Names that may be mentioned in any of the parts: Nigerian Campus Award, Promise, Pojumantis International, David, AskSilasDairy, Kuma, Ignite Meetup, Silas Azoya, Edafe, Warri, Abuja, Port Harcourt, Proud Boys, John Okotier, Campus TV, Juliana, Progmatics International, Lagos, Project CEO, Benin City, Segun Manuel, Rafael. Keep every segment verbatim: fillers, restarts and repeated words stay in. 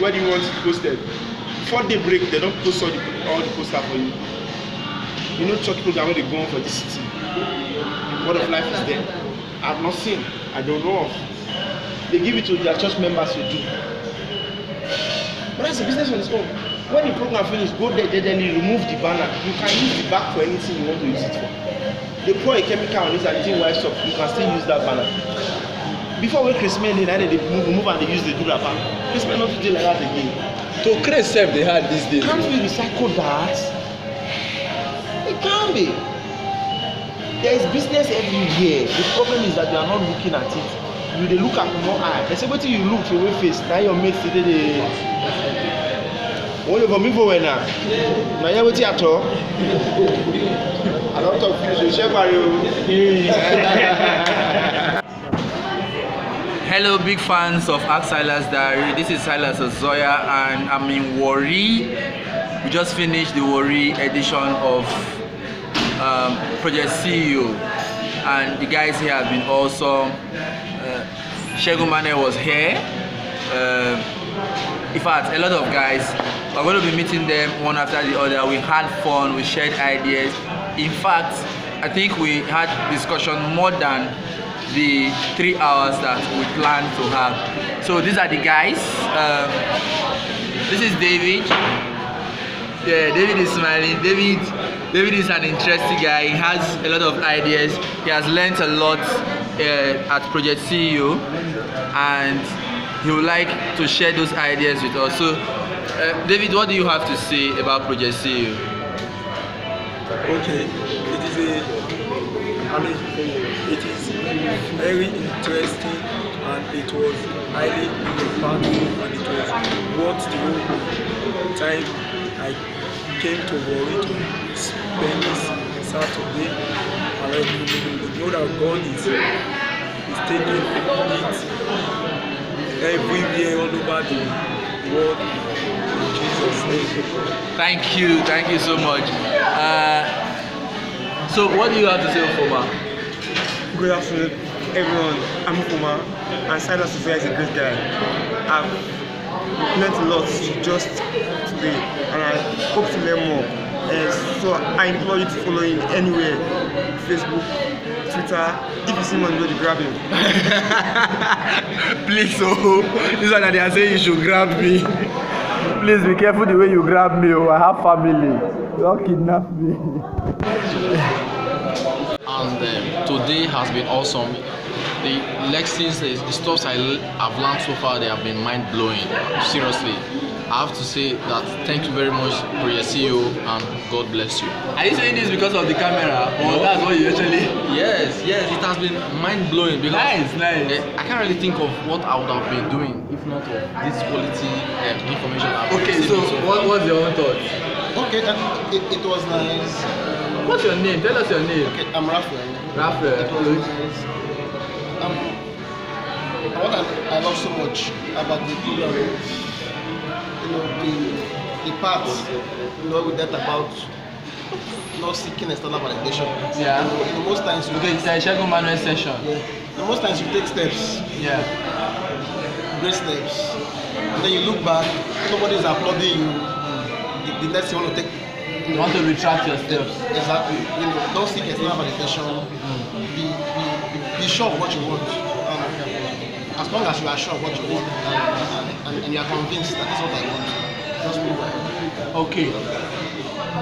where do you want it posted? Before they break, they don't post all the, all the poster for you. You know, church program where they go on for this city. The word of life is there. I've not seen. I don't know. They give it to their church members to do. But that's a business on its own. When the program finishes, go there, then you remove the banner. You can use the bag for anything you want to use it for. They pour a chemical on it and it wipes off. You can still use that banner. Before we Christmas, they move, move and they use the dura banner. Christmas not to do like that again. To create self they had these days. Can't we recycle that? It can be. There is business every year. The problem is that they are not looking at it. You they look at more eye. They say, what do you look your way face? Now your mates today they. What you going for now? Now you waiting at all? A lot of people share Mario. Hello, big fans of AskSilasDairy. This is Silas Azoya, and I'm in Warri. We just finished the Warri edition of um, Project C E O, and the guys here have been awesome. Uh, Segun Manuel was here. Uh, in fact, a lot of guys. We're going to be meeting them one after the other. We had fun, we shared ideas. In fact, I think we had discussion more than the three hours that we planned to have. So these are the guys. Uh, this is David. Yeah, David is smiling. David, David is an interesting guy. He has a lot of ideas. He has learned a lot uh, at Project C E O, and he would like to share those ideas with us. So, Uh, David, what do you have to say about Project C E O? Okay, it is a, I mean, it is very interesting, and it was highly impactful, and it was worth the whole time I came to Warri to spend this Saturday. And I know that God is, is taking it everywhere all over the world. Thank you, thank you so much. Uh, so what do you have to say, Kuma? Good afternoon, everyone. I'm Kuma, and Silas Azoya is a great guy. I've learned a lot just today, and I hope to learn more. Uh, so I implore you to follow him anywhere, Facebook, Twitter. If you see him on the road, grab him. Please, oh, this one that they are saying you should grab me. Please be careful the way you grab me. Oh, I have family. Don't kidnap me. And um, today has been awesome. The lessons, the stuff I have learned so far, they have been mind blowing. Seriously, I have to say that thank you very much for your C E O, and God bless you. Are you saying this because of the camera, or no? That's what you actually? Yes, yes. It has been mind blowing because nice, nice. I can't really think of what I would have been doing if not of this quality um, information. I've okay, so, so what was your own thoughts? Okay, that, it, it was nice. Um, What's your name? Tell us your name. Okay, I'm Rafael. Rafael. It was nice. Um, what I, I love so much about the program, you know, the, the part, you know, with that about not seeking external validation. Yeah. You know, most times you okay, it's a Segun Manuel session. Yeah. And most times you take steps. Yeah. Great steps. And then you look back, somebody is applauding you. Mm. The, the next you want to take. You, you know, want to retract your steps. Exactly. You know, don't seek external validation. Mm. Be, be, Be sure of what you want. Um, as long as you are sure of what you want, and, and, and you are convinced that that's what I want, just move on. Okay.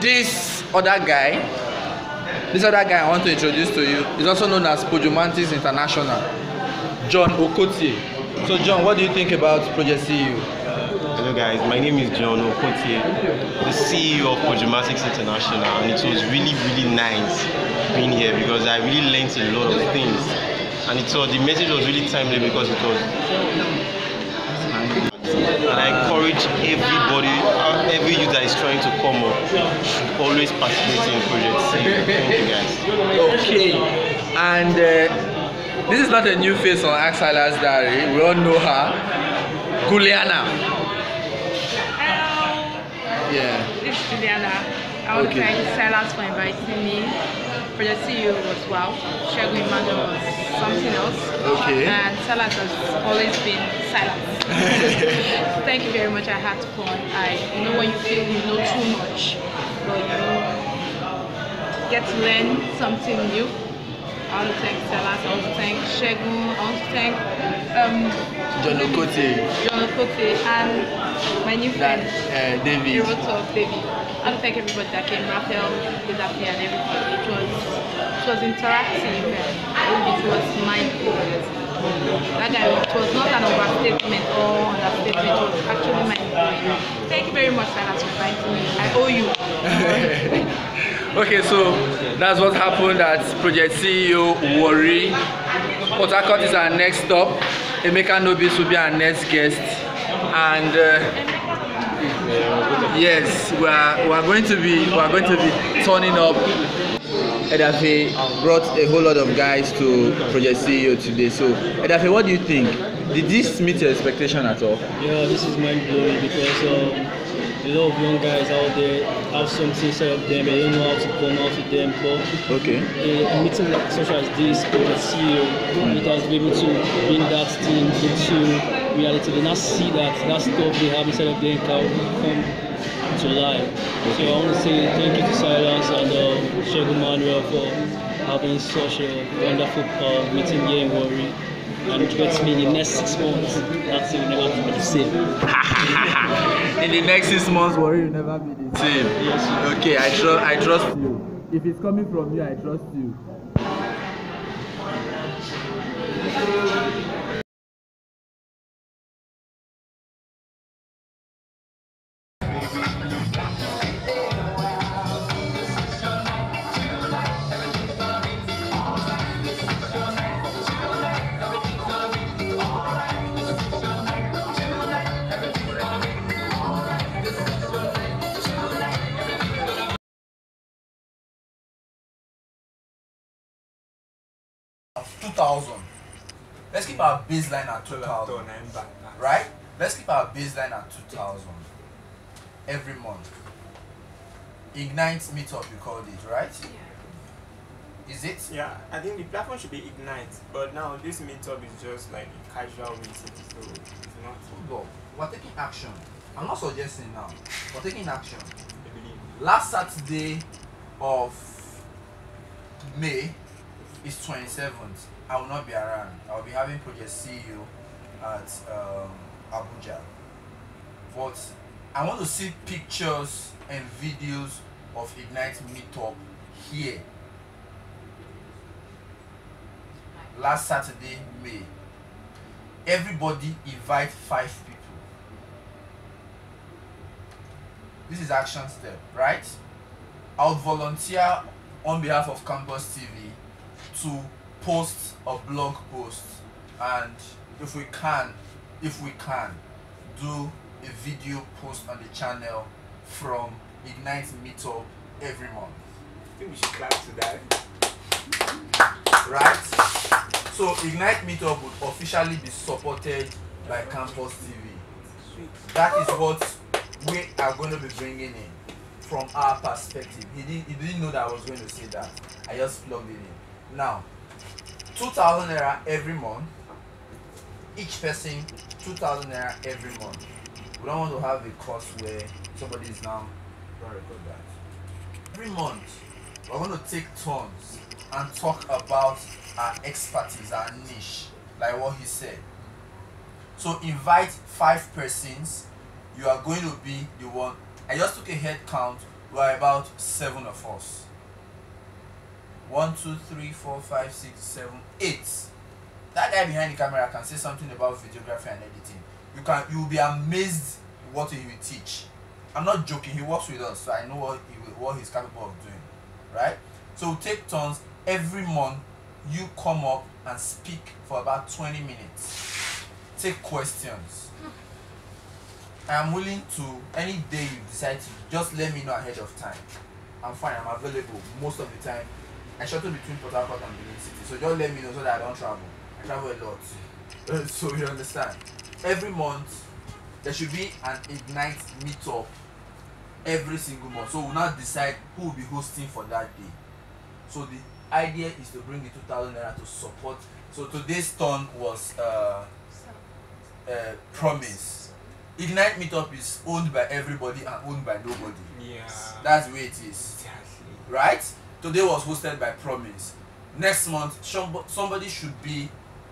This other guy, this other guy I want to introduce to you is also known as Pojumantis International, John Okotier. So, John, what do you think about Project C E O? Hello, guys. My name is John Okotier, the C E O of Progmatics International, and it was really, really nice being here because I really learned a lot of things, and it was, the message was really timely because it was, and I encourage everybody, every youth that is trying to come up should always participate in projects. Thank you, guys. Okay, and uh, this is not a new face on AskSilasDairy. We all know her, Juliana. Hello. Yeah. It's Juliana. I want okay. to thank Silas for inviting me. Project C E O was wow. Segun Manuel was something else. Okay. And Silas has always been Silas. Thank you very much. I had fun. I know when you feel you know too much, but you get to learn something new. I want to thank Silas, I want to thank Segun, I want to thank um, John Okotier, John Okotier, and my new friend, uh, David. Hero Talk, David. I want to thank everybody that came, Rafael, Edafe, and everything. It was, it was interactive, and it was mindful. That guy, it was not an overstatement or understatement, it was actually mindful. Thank you very much, Silas, for finding me. I owe you. Okay, so that's what happened at Project C E O Warri. Port Harcourt is our next stop. Emeka Nobis will be our next guest. And uh, yes, we are we are going to be we are going to be turning up. Edafe brought a whole lot of guys to Project C E O today. So Edafe, what do you think? Did this meet your expectation at all? Yeah, this is mind blowing because. Um, A lot of young guys out there have something inside of them, they don't know how to come out with them, but okay. a, a meeting like, such as this, Project C E O, mm. it has been able to bring that thing into reality. They now see that, that stuff they have inside of them can come to life. Okay. So I want to say thank you to Silas and uh, Segun Manuel for having such a wonderful uh, meeting here in Warri. And it gets me in the next six months. That's it, will never be the same. In the next six months, Warri will never be the same. Yes. Okay, I trust. I trust you. If it's coming from you, I trust you. two thousand. Let's keep our baseline at two thousand, right? Let's keep our baseline at two thousand every month. Ignite Meetup, you called it, right? Yeah. Is it? Yeah, I think the platform should be Ignite, but now this meetup is just like a casual meeting, so it's not. Football. We're taking action. I'm not suggesting now. We're taking action. I believe. Last Saturday of May, it's twenty-seventh. I will not be around. I will be having Project C E O at um, Abuja. But I want to see pictures and videos of Ignite Meetup here. Last Saturday, May. Everybody invite five people. This is action step, right? I would volunteer on behalf of Campus T V to post a blog post, and if we can, if we can, do a video post on the channel from Ignite Meetup every month. I think we should clap to that. Right? So Ignite Meetup would officially be supported by Campus T V. That is what we are going to be bringing in from our perspective. He didn't, he didn't know that I was going to say that. I just plugged it in. Now, two thousand naira every month, each person, two thousand naira every month. We don't want to have a cost where somebody is now going to record that. Every month, we're going to take turns and talk about our expertise, our niche, like what he said. So invite five persons, you are going to be the one. I just took a head count, we're about seven of us. One, two, three, four, five, six, seven, eight. That guy behind the camera can say something about videography and editing. You can, you'll be amazed what he will teach. I'm not joking. He works with us, so I know what he will, what he's capable of doing, right? So we'll take turns every month. You come up and speak for about twenty minutes. Take questions. I am willing to any day you decide to. Just let me know ahead of time. I'm fine. I'm available most of the time. I shuttle between Port Harcourt and Benin City, so just let me know so that I don't travel. I travel a lot, so you understand. Every month, there should be an Ignite Meetup every single month. So we'll not decide who will be hosting for that day. So the idea is to bring the two thousand naira to support. So today's turn was uh, uh, Promise. Ignite Meetup is owned by everybody and owned by nobody. Yeah. That's the way it is. Exactly. Right? Today was hosted by Promise. Next month, somebody should be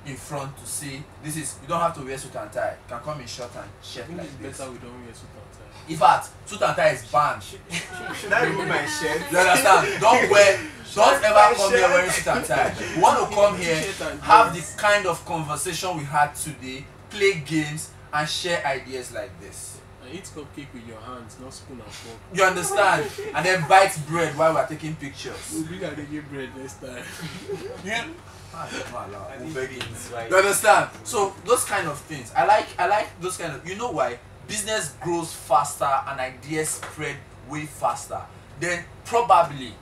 in front to say, this is, you don't have to wear suit and tie. You can come in short and shirt like it's this. Better we don't wear suit and tie. In fact, suit and tie is banned. That would be my shirt. You understand? Don't wear, don't ever come here wearing suit and tie. You want to come here, have the kind of conversation we had today, play games, and share ideas like this. And eat cupcake with your hands, not spoon and fork. You understand? And then bite bread while we're taking pictures. We'll bring out the new bread next time. You, you understand? So those kind of things. I like I like those kind of, you know why? Business grows faster and ideas spread way faster. Then probably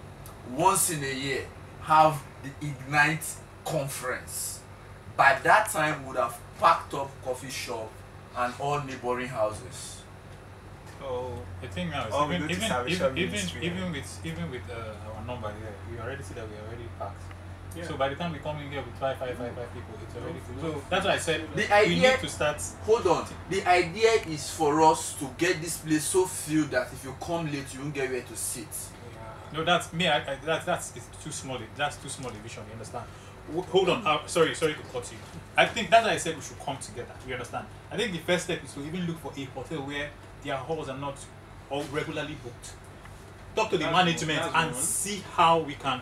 once in a year have the Ignite conference. By that time we would have packed up coffee shop and all neighboring houses. Oh, the thing now is oh, even even even even, even with even with uh, our number here, we already see that we are already packed. Yeah. So by the time we come in here with five, five, five, five people, it's already full. So that's why I said the idea, we need to start. Hold on. The idea is for us to get this place so filled that if you come late, you won't get where to sit. Yeah. No, that's me. I, I, that, that's it's too small. That's too small a vision. You understand? Hold on. Uh, sorry, sorry to cut you. I think that's why I said we should come together. You understand? I think the first step is to even look for a hotel where their halls are not all regularly booked. Talk to the that's management and one. see how we can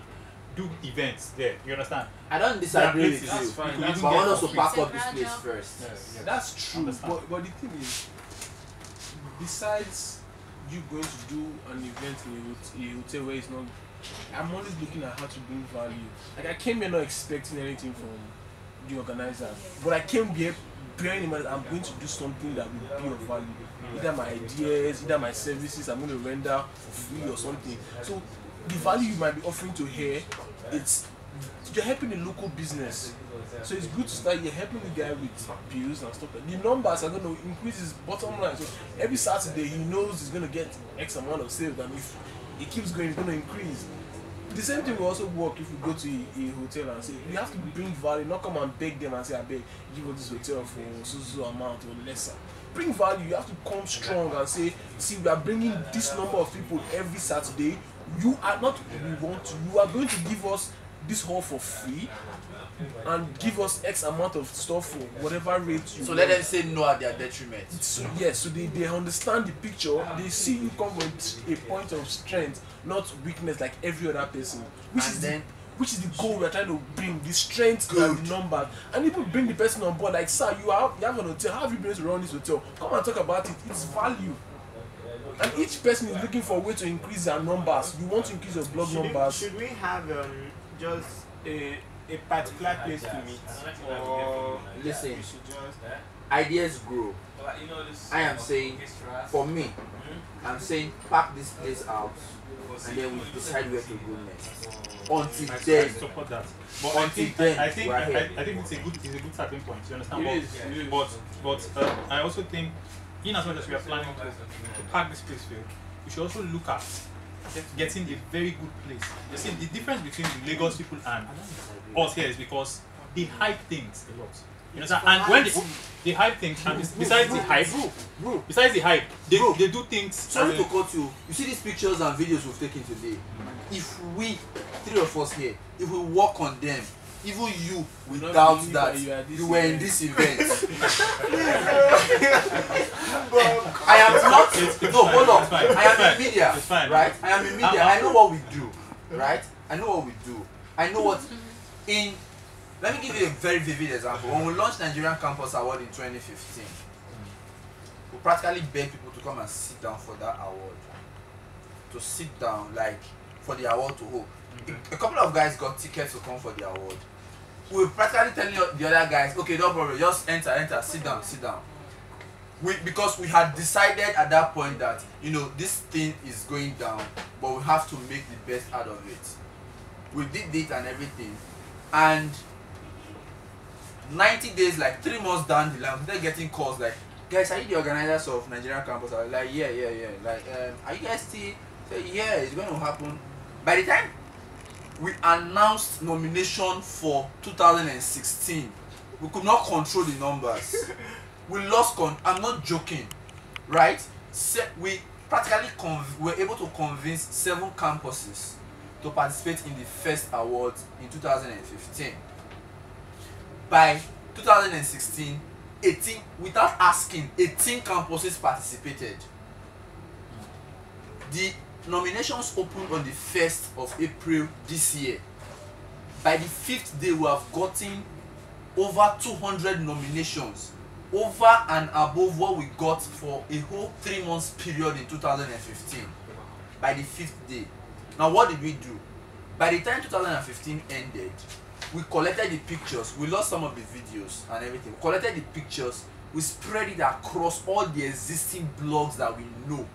do events there. You understand? I don't disagree with you. That's fine. That's but I want us to pack up this place first. Yes. Yes. That's true. But, but the thing is, besides you going to do an event in a hotel where it's not, I'm always looking at how to bring value. Like I came here not expecting anything from the organizer, but I came here bearing in mind that I'm going to do something that will be of value. Either my ideas, either my services I'm going to render for free or something. So the value you might be offering to here, it's you're helping the local business. So it's good to start. You're helping the guy with bills and stuff. The numbers are going to increase his bottom line. So every Saturday he knows he's going to get X amount of sales, and if it keeps going, it's going to increase. The same thing will also work if you go to a, a hotel and say, you have to bring value, not come and beg them and say, I beg, give us this hotel for so so amount or lesser. Bring value, you have to come strong and say, see, we are bringing this number of people every Saturday. You are not we want to, you are going to give us this hall for free and give us X amount of stuff for whatever rate you So want. Let them say no at their detriment. It's, yes, so they, they understand the picture, they see you come with a point of strength, not weakness like every other person. Which and is then which is the goal we're trying to bring, the strength Good. and the numbers. And people bring the person on board like, sir, you have you have an hotel, how have you been able to run this hotel? Come and talk about it, it's value. And each person is looking for a way to increase their numbers. You want to increase your blog should numbers. We, should we have um, just a, a particular place to meet? Or listen, just ideas grow. I am saying, for me, I'm saying pack this place out and then we decide where to go next. Until then, support that. But until I think, then, I think, I, I, I think it's a good, it's a good starting point. You understand? It is, it is. But, but uh, I also think, in as much as we are planning to, to pack this place here, we should also look at getting a very good place. You see, the difference between the Lagos people and us here is because they hype things a lot. You know, so, and when they, they hype things, and besides the hype, bro, besides the hype, they, bro, they do things. Sorry to cut you. You see these pictures and videos we've taken today. If we, three of us here, if we work on them, even you, without that, you, you were event. in this event. I am not. It's, it's no, fine, hold on. It's fine, it's I am fine, in media, it's fine, right? I am in media. I know what we do, right? I know what we do. I know what. In let me give you a very vivid example. When we launched Nigerian Campus Award in twenty fifteen, we practically begged people to come and sit down for that award. To sit down, like for the award to hold. A couple of guys got tickets to come for the award. We were practically telling the other guys, okay, don't worry, just enter, enter, sit down, sit down. We, because we had decided at that point that, you know, this thing is going down, but we have to make the best out of it. We did it and everything. And ninety days, like three months down the line, they're getting calls like, guys, are you the organizers of Nigerian Campus? I was like, yeah, yeah, yeah. Like, um, are you guys still? So, yeah, it's going to happen. By the time we announced nomination for two thousand sixteen. We could not control the numbers. We lost con I'm not joking, right? Se we practically conv were able to convince seven campuses to participate in the first awards in two thousand fifteen. By two thousand sixteen, eighteen, without asking, eighteen campuses participated. The nominations opened on the first of April this year. By the fifth day, we have gotten over two hundred nominations, over and above what we got for a whole three months period in two thousand fifteen. By the fifth day. Now, what did we do? By the time two thousand fifteen ended, we collected the pictures. We lost some of the videos and everything. We collected the pictures. We spread it across all the existing blogs that we know.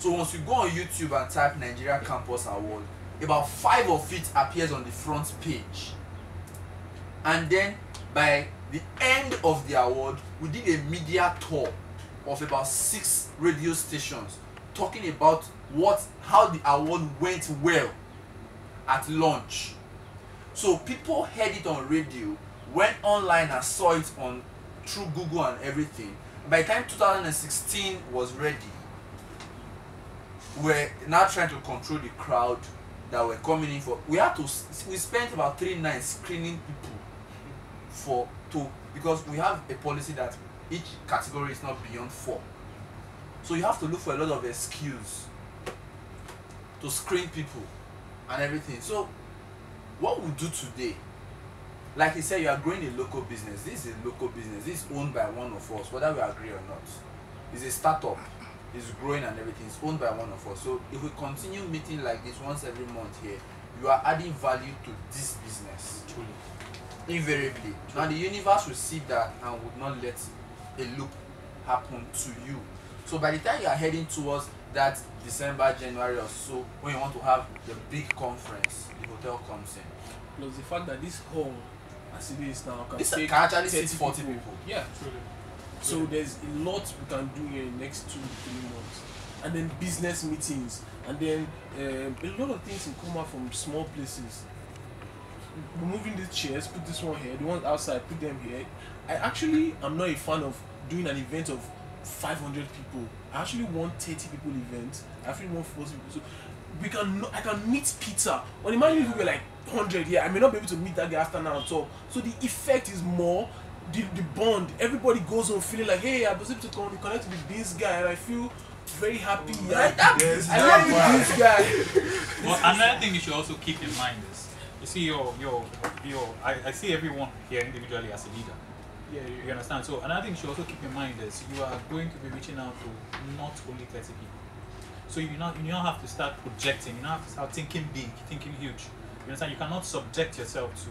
So once you go on YouTube and type Nigerian Campus Award, about five of it appears on the front page. And then by the end of the award, we did a media tour of about six radio stations talking about what how the award went well at launch. So people heard it on radio, went online and saw it on through Google and everything. By the time two thousand sixteen was ready, we're now trying to control the crowd that were coming in for. We had to. We spent about three nights screening people for to because we have a policy that each category is not beyond four. So you have to look for a lot of excuse to screen people and everything. So what we do today, like he said, you are growing a local business. This is a local business. This is owned by one of us, whether we agree or not. It's a startup. Is growing and everything is owned by one of us. So if we continue meeting like this once every month here, you are adding value to this business. Truly. Invariably. Now the universe will see that and would not let a loop happen to you. So by the time you are heading towards that December, January or so, when you want to have the big conference, the hotel comes in. Plus the fact that this hall, as it is now, can, this take can actually sit forty people. people. Yeah, truly. So there's a lot we can do here in the next two, three months. And then business meetings. And then um, a lot of things will come out from small places. Removing the chairs, put this one here, the ones outside, put them here. I actually am not a fan of doing an event of five hundred people. I actually want thirty people event. I actually want forty people. So we can, I can meet Peter. Well, imagine if we were like one hundred here. Yeah, I may not be able to meet that guy after now at all. So the effect is more. The, the bond, everybody goes on feeling like, hey, I was able to connect with this guy and I feel very happy. Oh, right? Yes, I love this guy. Well, another thing you should also keep in mind is, you see, your, your, your, I, I see everyone here individually as a leader. Yeah, you, you understand? So another thing you should also keep in mind is you are going to be reaching out to not only thirty people. So you now, you now have to start projecting, you now have to start thinking big, thinking huge. You understand? You cannot subject yourself to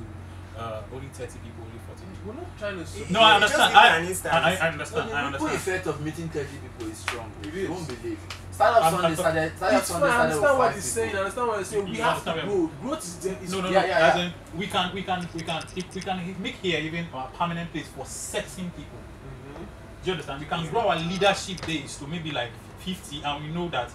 Uh, only thirty people, only forty people. We're not trying to. It, no, I understand. I, I, I understand. Well, I understand. The effect of meeting thirty people is strong. It is. You won't believe. Start up Sunday, started. Start up Sunday, I understand what he's saying. I understand what he's saying. We have to grow. Growth is there. No, no, no. Yeah, yeah, yeah. As in, we can, we can, we can, if we can make here even a permanent place for certain people. Mm-hmm. Do you understand? We can mm-hmm. grow our leadership days to maybe like fifty, and we know that.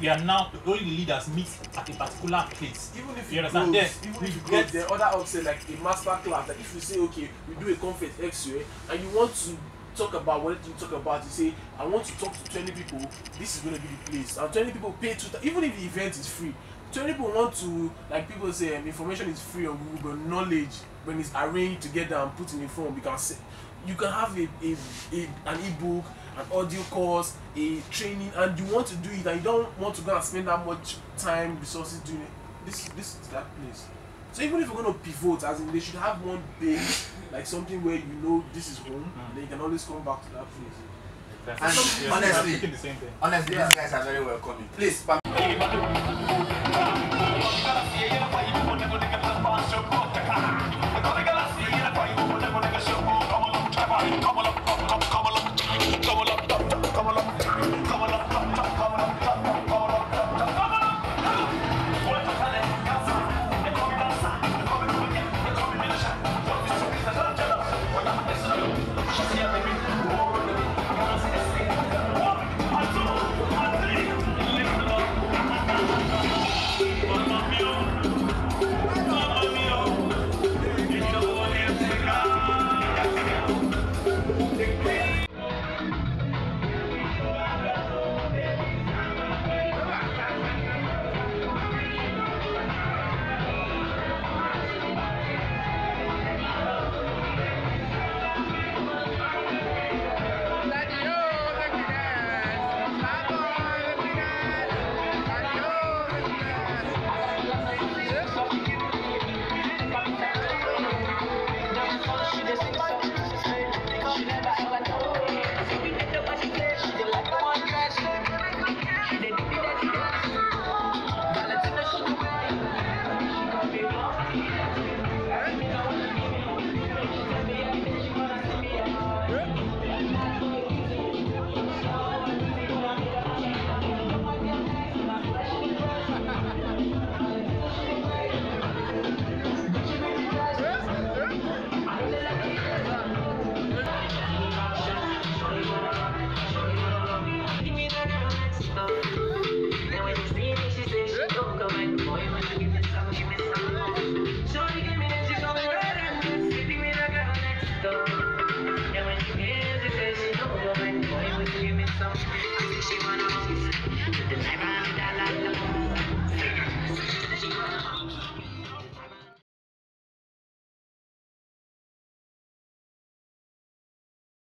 We are now only the leaders meet at a particular place. Even if you understand, there, even if you get the other option like a master class, like if you say okay, we do a conference X-ray, and you want to talk about what you talk about, you say I want to talk to twenty people. This is going to be the place. And twenty people pay two. Even if the event is free, twenty people want to like people say um, information is free on Google, but knowledge when it's arranged together and put in a form, because you can have a, a, a an ebook. An audio course, a training, and you want to do it, and you don't want to go and spend that much time, resources doing it. This, this is that place. So even if you're going to pivot, as in they should have one base, like something where you know this is home, mm. then you can always come back to that place. And honestly, honestly, yeah. These guys are very welcoming. Please.